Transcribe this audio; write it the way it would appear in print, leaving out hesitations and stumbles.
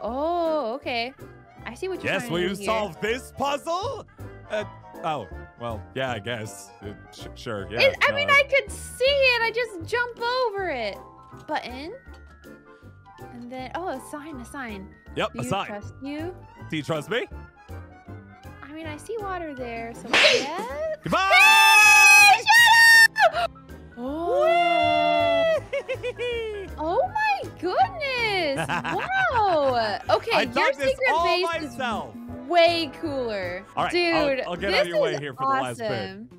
Oh, okay. I see what you're trying to do. Yes, will you solve this puzzle? Oh, well, yeah, I guess. Sure, yeah. I mean, I could see it. I just jump over it. Button. And then, oh, a sign. Yep, a sign. Do you trust you? Do you trust me? I mean, I see water there, so yes. Goodbye! Hey, shut up! Oh. Oh my goodness! Wow! Okay, your secret base is way cooler. All right, dude, I'll get out of your way here for the last bit.